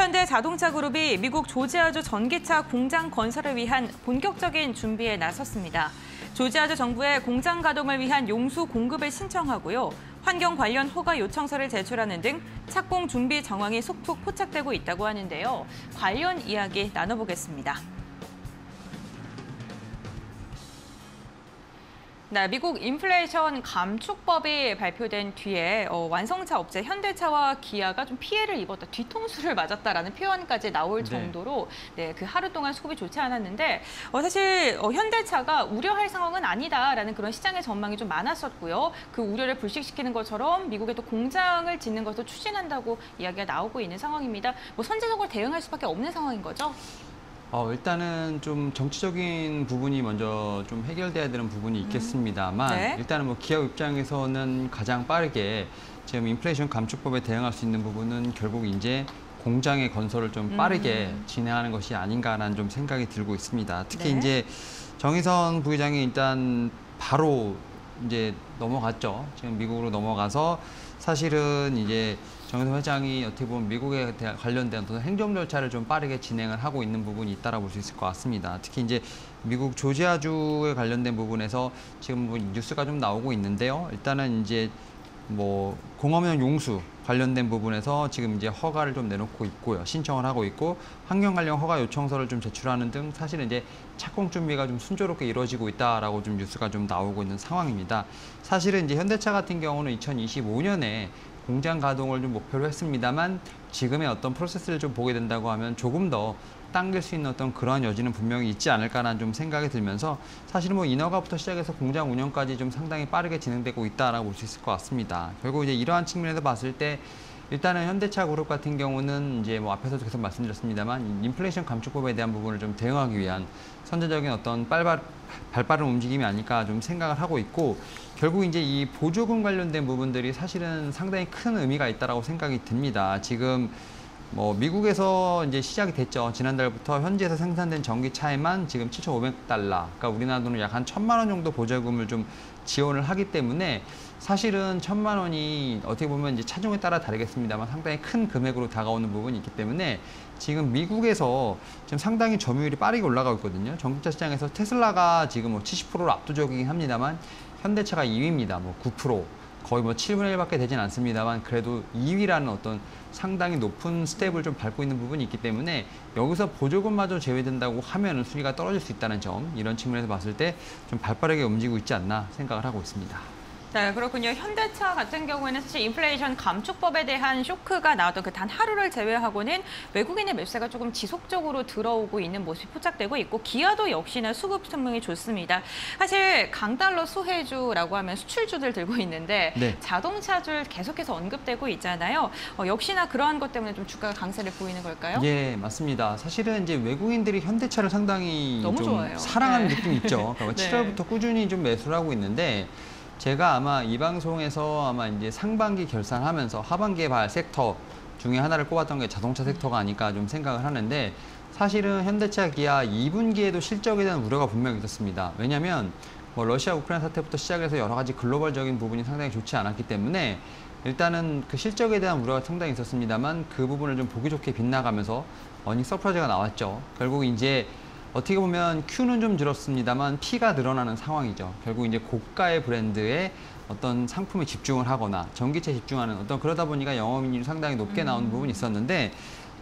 현대 자동차그룹이 미국 조지아주 전기차 공장 건설을 위한 본격적인 준비에 나섰습니다. 조지아주 정부에 공장 가동을 위한 용수 공급을 신청하고요. 환경 관련 허가 요청서를 제출하는 등 착공 준비 정황이 속속 포착되고 있다고 하는데요. 관련 이야기 나눠보겠습니다. 네, 미국 인플레이션 감축법이 발표된 뒤에 완성차 업체 현대차와 기아가 좀 피해를 입었다, 뒤통수를 맞았다라는 표현까지 나올 정도로 그 하루 동안 수급이 좋지 않았는데 사실 현대차가 우려할 상황은 아니다라는 그런 시장의 전망이 좀 많았었고요. 그 우려를 불식시키는 것처럼 미국에 또 공장을 짓는 것을 추진한다고 이야기가 나오고 있는 상황입니다. 뭐 선제적으로 대응할 수밖에 없는 상황인 거죠? 일단은 좀 정치적인 부분이 먼저 좀 해결돼야 되는 부분이 있겠습니다만 일단은 뭐 기업 입장에서는 가장 빠르게 지금 인플레이션 감축법에 대응할 수 있는 부분은 결국 이제 공장의 건설을 좀 빠르게 진행하는 것이 아닌가라는 좀 생각이 들고 있습니다. 특히 이제 정의선 부의장이 일단 바로 이제 넘어갔죠. 지금 미국으로 넘어가서 사실은 이제 정의선 회장이 어떻게 보면 미국에 관련된 어떤 행정 절차를 좀 빠르게 진행을 하고 있는 부분이 있다라고 볼 수 있을 것 같습니다. 특히 이제 미국 조지아주에 관련된 부분에서 지금 뭐 뉴스가 좀 나오고 있는데요. 일단은 이제 뭐 공업용 용수 관련된 부분에서 지금 이제 허가를 좀 내놓고 있고요. 신청을 하고 있고 환경 관련 허가 요청서를 좀 제출하는 등 사실은 이제 착공 준비가 좀 순조롭게 이루어지고 있다라고 좀 뉴스가 좀 나오고 있는 상황입니다. 사실은 이제 현대차 같은 경우는 2025년에 공장 가동을 좀 목표로 했습니다만 지금의 어떤 프로세스를 좀 보게 된다고 하면 조금 더 당길 수 있는 어떤 그러한 여지는 분명히 있지 않을까라는 좀 생각이 들면서 사실은 뭐 인허가부터 시작해서 공장 운영까지 좀 상당히 빠르게 진행되고 있다라고 볼 수 있을 것 같습니다. 결국 이제 이러한 측면에서 봤을 때 일단은 현대차 그룹 같은 경우는 이제 뭐 앞에서도 계속 말씀드렸습니다만 인플레이션 감축법에 대한 부분을 좀 대응하기 위한 선제적인 어떤 발빠른 움직임이 아닐까 좀 생각을 하고 있고 결국 이제 이 보조금 관련된 부분들이 사실은 상당히 큰 의미가 있다라고 생각이 듭니다. 지금 뭐 미국에서 이제 시작이 됐죠. 지난달부터 현지에서 생산된 전기차에만 지금 $7,500, 그러니까 우리나라 돈으로 약 한 1,000만 원 정도 보조금을 좀 지원을 하기 때문에 사실은 1,000만 원이 어떻게 보면 이제 차종에 따라 다르겠습니다만 상당히 큰 금액으로 다가오는 부분이 있기 때문에 지금 미국에서 지금 상당히 점유율이 빠르게 올라가고 있거든요. 전기차 시장에서 테슬라가 지금 뭐 70%로 압도적이긴 합니다만 현대차가 2위입니다. 뭐 9%. 거의 뭐 7분의 1밖에 되진 않습니다만 그래도 2위라는 어떤 상당히 높은 스텝을 좀 밟고 있는 부분이 있기 때문에 여기서 보조금마저 제외된다고 하면은 순위가 떨어질 수 있다는 점, 이런 측면에서 봤을 때 좀 발빠르게 움직이고 있지 않나 생각을 하고 있습니다. 네, 그렇군요. 현대차 같은 경우에는 사실 인플레이션 감축법에 대한 쇼크가 나왔던 그 단 하루를 제외하고는 외국인의 매수세가 조금 지속적으로 들어오고 있는 모습이 포착되고 있고 기아도 역시나 수급 전망이 좋습니다. 사실 강달러 수혜주라고 하면 수출주들 들고 있는데 자동차주 계속해서 언급되고 있잖아요. 역시나 그러한 것 때문에 좀 주가가 강세를 보이는 걸까요? 예, 맞습니다. 사실은 이제 외국인들이 현대차를 상당히 너무 좀 좋아해요. 사랑하는 느낌이 있죠. 그러니까 7월부터 꾸준히 좀 매수를 하고 있는데 제가 아마 이 방송에서 아마 이제 상반기 결산하면서 하반기에 봐야 할 섹터 중에 하나를 꼽았던 게 자동차 섹터가 아닐까 좀 생각을 하는데 사실은 현대차 기아 2분기에도 실적에 대한 우려가 분명히 있었습니다. 왜냐하면 뭐 러시아 우크라이나 사태부터 시작해서 여러 가지 글로벌적인 부분이 상당히 좋지 않았기 때문에 일단은 그 실적에 대한 우려가 상당히 있었습니다만 그 부분을 좀 보기 좋게 빗나가면서 어닝 서프라이즈가 나왔죠. 결국 이제 어떻게 보면 Q는 좀 줄었습니다만 P가 늘어나는 상황이죠. 결국 이제 고가의 브랜드에 어떤 상품에 집중을 하거나 전기차에 집중하는 어떤 그러다 보니까 영업이익률이 상당히 높게 나오는 부분이 있었는데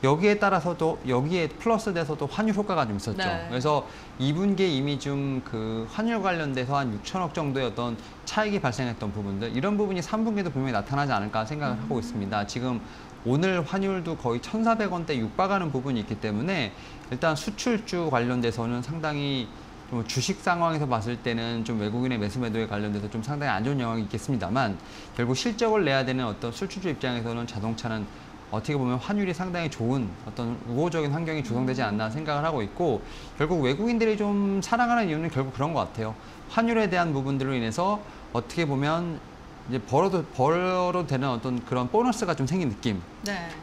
여기에 따라서도 여기에 플러스돼서 또 환율 효과가 좀 있었죠. 그래서 2분기에 이미 좀 그 환율 관련돼서 한 6천억 정도의 어떤 차익이 발생했던 부분들 이런 부분이 3분기에도 분명히 나타나지 않을까 생각을 하고 있습니다. 지금 오늘 환율도 거의 1,400원대 육박하는 부분이 있기 때문에 일단 수출주 관련돼서는 상당히 좀 주식 상황에서 봤을 때는 좀 외국인의 매수 매도에 관련돼서 좀 상당히 안 좋은 영향이 있겠습니다만 결국 실적을 내야 되는 어떤 수출주 입장에서는 자동차는 어떻게 보면 환율이 상당히 좋은 어떤 우호적인 환경이 조성되지 않나 생각을 하고 있고 결국 외국인들이 좀 사랑하는 이유는 결국 그런 것 같아요. 환율에 대한 부분들로 인해서 어떻게 보면 이제 벌어도 되는 어떤 그런 보너스가 좀 생긴 느낌.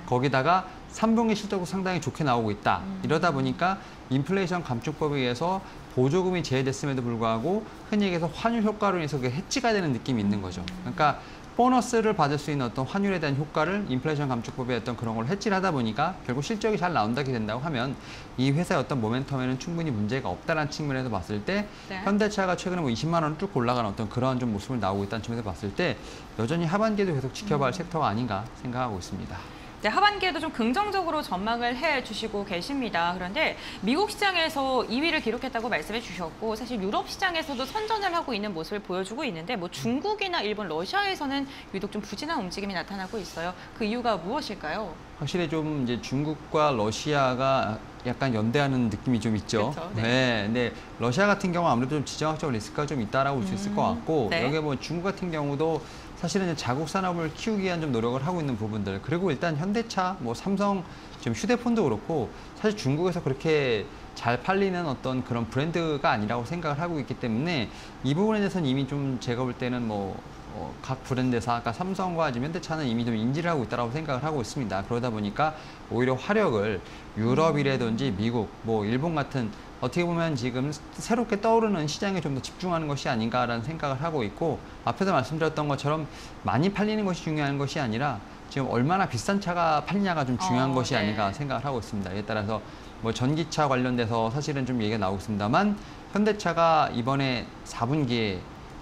거기다가 3분기 실적도 상당히 좋게 나오고 있다. 이러다 보니까 인플레이션 감축법에 의해서 보조금이 제외됐음에도 불구하고 흔히 얘기해서 환율 효과로 인해서 그게 해치가 되는 느낌이 있는 거죠. 그러니까 보너스를 받을 수 있는 어떤 환율에 대한 효과를 인플레이션 감축법의 어떤 그런 걸 해치하다 보니까 결국 실적이 잘 나온다게 된다고 하면 이 회사의 어떤 모멘텀에는 충분히 문제가 없다라는 측면에서 봤을 때 네. 현대차가 최근에 뭐 20만 원을 쭉 올라가는 어떤 그런 좀 모습을 나오고 있다는 측면에서 봤을 때 여전히 하반기에도 계속 지켜봐야 할 섹터가 아닌가 생각하고 있습니다. 네, 하반기에도 좀 긍정적으로 전망을 해주시고 계십니다. 그런데 미국 시장에서 2위를 기록했다고 말씀해 주셨고 사실 유럽 시장에서도 선전을 하고 있는 모습을 보여주고 있는데 뭐 중국이나 일본, 러시아에서는 유독 좀 부진한 움직임이 나타나고 있어요. 그 이유가 무엇일까요? 확실히 좀 이제 중국과 러시아가 약간 연대하는 느낌이 좀 있죠. 그쵸, 네. 네, 근데 러시아 같은 경우 아무래도 좀 지정학적 리스크가 좀 있다라고 볼 수 있을 것 같고 네. 여기 뭐 중국 같은 경우도 사실은 이제 자국 산업을 키우기 위한 좀 노력을 하고 있는 부분들 그리고 일단 현대차, 뭐 삼성 지금 휴대폰도 그렇고 사실 중국에서 그렇게 잘 팔리는 어떤 그런 브랜드가 아니라고 생각을 하고 있기 때문에 이 부분에 대해서는 이미 좀 제가 볼 때는 뭐 각 브랜드사, 아까 삼성과 지금 현대차는 이미 좀 인지를 하고 있다고 생각을 하고 있습니다. 그러다 보니까 오히려 화력을 유럽이라든지 미국, 뭐 일본 같은 어떻게 보면 지금 새롭게 떠오르는 시장에 좀 더 집중하는 것이 아닌가라는 생각을 하고 있고 앞에서 말씀드렸던 것처럼 많이 팔리는 것이 중요한 것이 아니라 지금 얼마나 비싼 차가 팔리냐가 좀 중요한 것이 네. 아닌가 생각을 하고 있습니다. 이에 따라서 뭐 전기차 관련돼서 사실은 좀 얘기가 나오고 있습니다만 현대차가 이번에 4분기에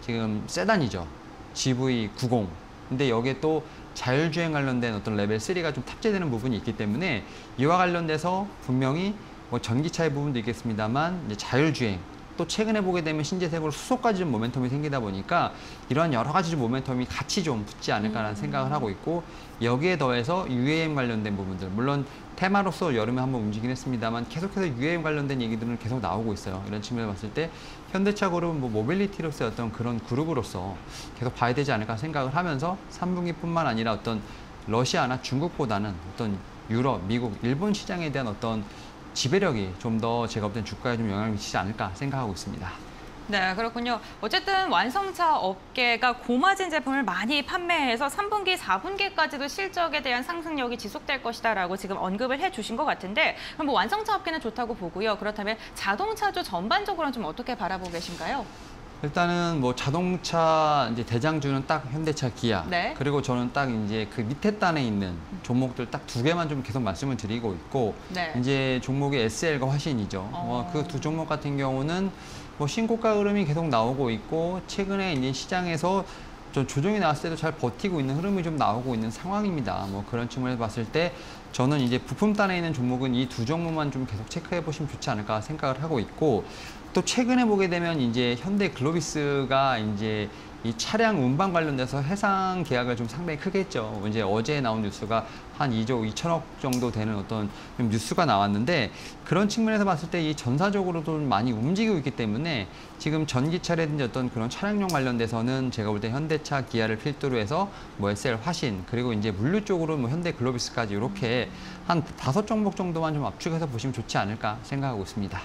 지금 세단이죠. GV90. 근데 여기에 또 자율주행 관련된 어떤 레벨 3가 좀 탑재되는 부분이 있기 때문에 이와 관련돼서 분명히 뭐 전기차의 부분도 있겠습니다만 이제 자율주행 또 최근에 보게 되면 신재생으로 수소까지 좀 모멘텀이 생기다 보니까 이런 여러 가지 모멘텀이 같이 좀 붙지 않을까라는 생각을 하고 있고 여기에 더해서 UAM 관련된 부분들 물론 테마로서 여름에 한번 움직이긴 했습니다만 계속해서 UAM 관련된 얘기들은 계속 나오고 있어요. 이런 측면을 봤을 때 현대차 그룹은 뭐 모빌리티로서의 어떤 그런 그룹으로서 계속 봐야 되지 않을까 생각을 하면서 3분기뿐만 아니라 어떤 러시아나 중국보다는 어떤 유럽, 미국, 일본 시장에 대한 어떤 지배력이 좀 더 제가 볼 땐 주가에 좀 영향을 미치지 않을까 생각하고 있습니다. 네, 그렇군요. 어쨌든 완성차 업계가 고마진 제품을 많이 판매해서 3분기, 4분기까지도 실적에 대한 상승력이 지속될 것이다라고 지금 언급을 해주신 것 같은데 그럼 뭐 완성차 업계는 좋다고 보고요. 그렇다면 자동차주 전반적으로는 좀 어떻게 바라보고 계신가요? 일단은 뭐 자동차 이제 대장주는 딱 현대차, 기아. 네. 그리고 저는 딱 이제 그 밑에 단에 있는 종목들 딱 두 개만 좀 계속 말씀을 드리고 있고 네. 이제 종목이 SL과 화신이죠. 그 두 종목 같은 경우는 뭐 신고가 흐름이 계속 나오고 있고 최근에 이제 시장에서 좀 조정이 나왔을 때도 잘 버티고 있는 흐름이 좀 나오고 있는 상황입니다. 뭐 그런 측면에서 봤을 때 저는 이제 부품단에 있는 종목은 이 두 종목만 좀 계속 체크해 보시면 좋지 않을까 생각을 하고 있고 또 최근에 보게 되면 이제 현대 글로비스가 이제 이 차량 운반 관련돼서 해상 계약을 좀 상당히 크게 했죠. 이제 어제 나온 뉴스가 한 2조 2천억 정도 되는 어떤 뉴스가 나왔는데 그런 측면에서 봤을 때 이 전사적으로도 좀 많이 움직이고 있기 때문에 지금 전기차라든지 어떤 그런 차량용 관련돼서는 제가 볼 때 현대차, 기아를 필두로 해서 뭐 SL, 화신 그리고 이제 물류 쪽으로 뭐 현대 글로비스까지 이렇게 한 5 종목 정도만 좀 압축해서 보시면 좋지 않을까 생각하고 있습니다.